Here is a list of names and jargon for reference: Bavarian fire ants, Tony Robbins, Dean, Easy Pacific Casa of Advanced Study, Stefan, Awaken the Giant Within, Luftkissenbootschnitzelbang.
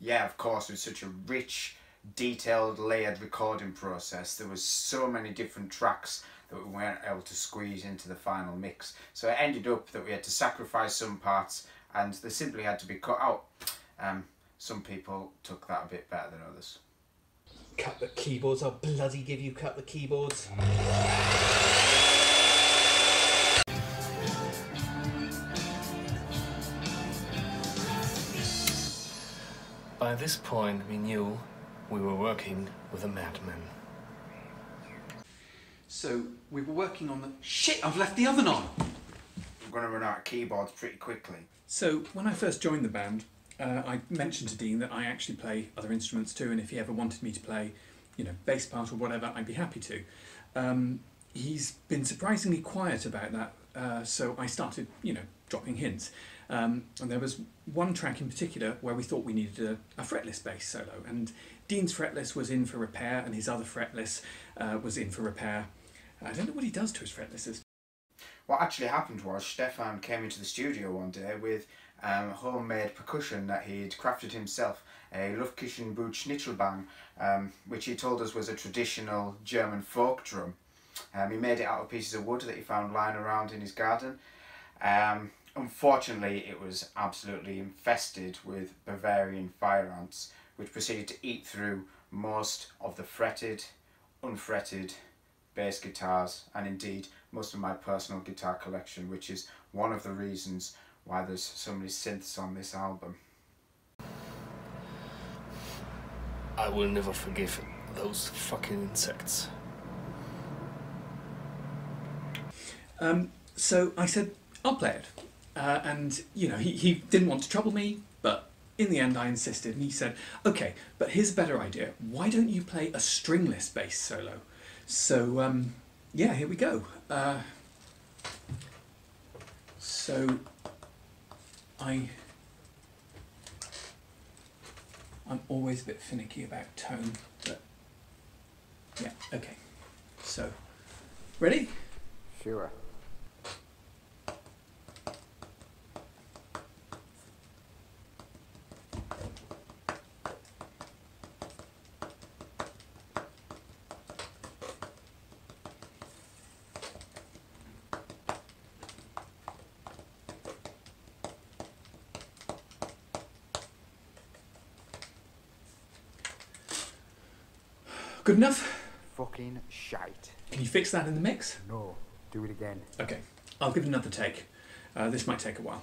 yeah, of course, with such a rich, detailed, layered recording process, there was so many different tracks that we weren't able to squeeze into the final mix. So it ended up that we had to sacrifice some parts and they simply had to be cut out. Some people took that a bit better than others. Cut the keyboards, I'll bloody give you cut the keyboards. By this point we knew we were working with a madman. So we were working on the... Shit, I've left the oven on! We're going to run out of keyboards pretty quickly. So when I first joined the band, I mentioned to Dean that I actually play other instruments too, and if he ever wanted me to play, you know, bass part or whatever, I'd be happy to. He's been surprisingly quiet about that, so I started, you know, dropping hints. And there was one track in particular where we thought we needed a fretless bass solo, and Dean's fretless was in for repair and his other fretless was in for repair. I don't know what he does to his fretlesses. What actually happened was Stefan came into the studio one day with homemade percussion that he'd crafted himself, a Luftkissenbootschnitzelbang, which he told us was a traditional German folk drum. He made it out of pieces of wood that he found lying around in his garden. Unfortunately, it was absolutely infested with Bavarian fire ants, which proceeded to eat through most of the fretted, unfretted bass guitars, and indeed most of my personal guitar collection, which is one of the reasons why there's so many synths on this album. I will never forgive those fucking insects. So I said, I'll play it. And, you know, he didn't want to trouble me, but in the end I insisted, and he said, okay, but here's a better idea. Why don't you play a stringless bass solo? So, yeah, here we go. So, I'm always a bit finicky about tone, but yeah, okay. So, ready? Sure. Good enough? Fucking shite. Can you fix that in the mix? No. Do it again. Okay. I'll give it another take. This might take a while.